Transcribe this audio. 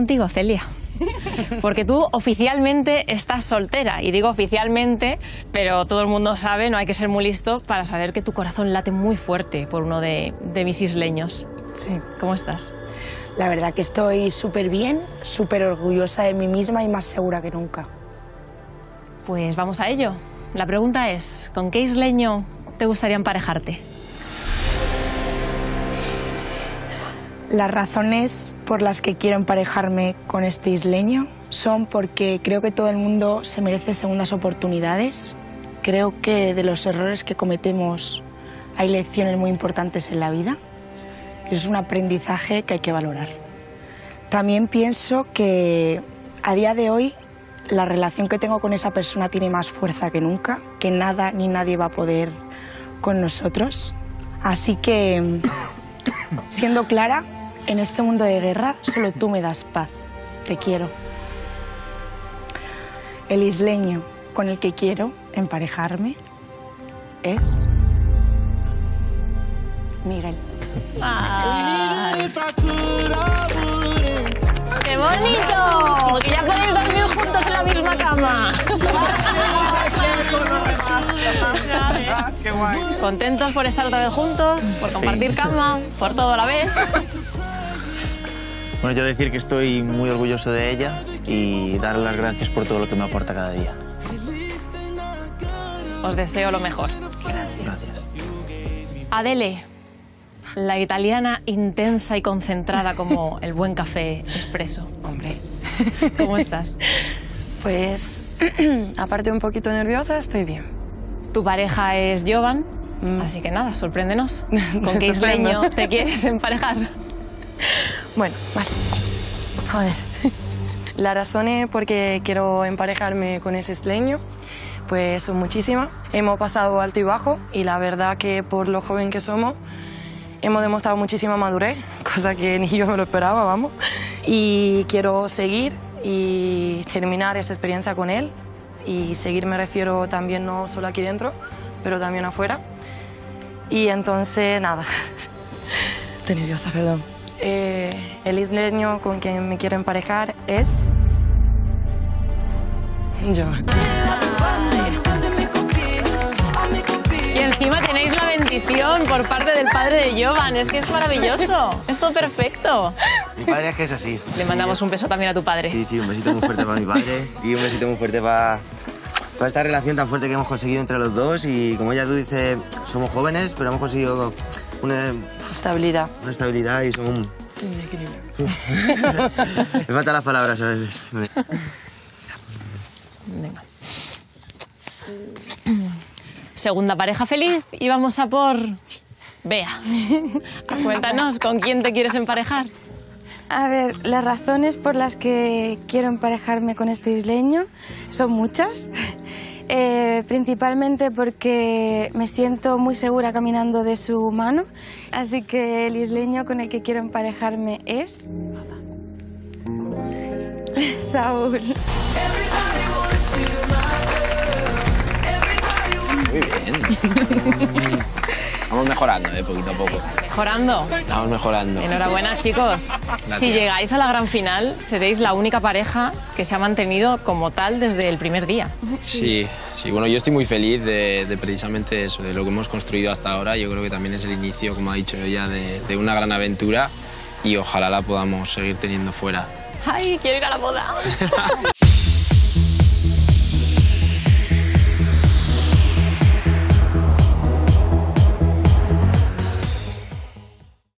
contigo, Celia. Porque tú oficialmente estás soltera, y digo oficialmente, pero todo el mundo sabe, no hay que ser muy listo para saber que tu corazón late muy fuerte por uno de mis isleños. Sí. ¿Cómo estás? La verdad que estoy súper bien, súper orgullosa de mí misma y más segura que nunca. Pues vamos a ello. La pregunta es, ¿con qué isleño te gustaría emparejarte? Las razones por las que quiero emparejarme con este isleño son porque creo que todo el mundo se merece segundas oportunidades. Creo que de los errores que cometemos hay lecciones muy importantes en la vida. Es un aprendizaje que hay que valorar. También pienso que a día de hoy la relación que tengo con esa persona tiene más fuerza que nunca, que nada ni nadie va a poder con nosotros. Así que, siendo clara, en este mundo de guerra, solo tú me das paz. Te quiero. El isleño con el que quiero emparejarme es... Miguel. ¡Ay! ¡Qué bonito! ¡Que ya podéis dormir juntos en la misma cama! Qué guay. Contentos por estar otra vez juntos, por compartir cama, por todo a la vez. Bueno, quiero decir que estoy muy orgulloso de ella y darle las gracias por todo lo que me aporta cada día. Os deseo lo mejor. Gracias. Adele, la italiana intensa y concentrada como el buen café expreso. Hombre, ¿cómo estás? Pues, aparte un poquito nerviosa, estoy bien. Tu pareja es Giovanni, así que nada, sorpréndenos. ¿Con qué isleño te quieres emparejar? Bueno, vale. Joder. La razón es porque quiero emparejarme con ese isleño, pues son muchísimas. Hemos pasado alto y bajo y la verdad que por lo joven que somos hemos demostrado muchísima madurez, cosa que ni yo me lo esperaba, vamos. Y quiero seguir y terminar esa experiencia con él. Y seguir me refiero también no solo aquí dentro, pero también afuera. Y entonces, nada. Estoy nerviosa, perdón. El isleño con quien me quiero emparejar es... yo. Y encima tenéis la bendición por parte del padre de Giovanni. Es que es maravilloso. Es todo perfecto. Mi padre es que es así. Le mandamos un beso también a tu padre. Sí, sí, un besito muy fuerte para mi padre y un besito muy fuerte para esta relación tan fuerte que hemos conseguido entre los dos. Y como ya tú dices, somos jóvenes, pero hemos conseguido una... estabilidad. Una estabilidad y somos... un equilibrio. Me faltan las palabras a veces. Venga. Segunda pareja feliz y vamos a por... Bea. Cuéntanos, ¿con quién te quieres emparejar? A ver, las razones por las que quiero emparejarme con este isleño son muchas. Principalmente porque me siento muy segura caminando de su mano. Así que el isleño con el que quiero emparejarme es... Saúl. Muy bien. Vamos mejorando, de poquito a poco. ¿Mejorando? Estamos mejorando. Enhorabuena, chicos. Gracias. Si llegáis a la gran final, seréis la única pareja que se ha mantenido como tal desde el primer día. Sí, sí. Bueno, yo estoy muy feliz de precisamente eso, de lo que hemos construido hasta ahora. Yo creo que también es el inicio, como ha dicho ella, de una gran aventura y ojalá la podamos seguir teniendo fuera. ¡Ay, quiero ir a la boda!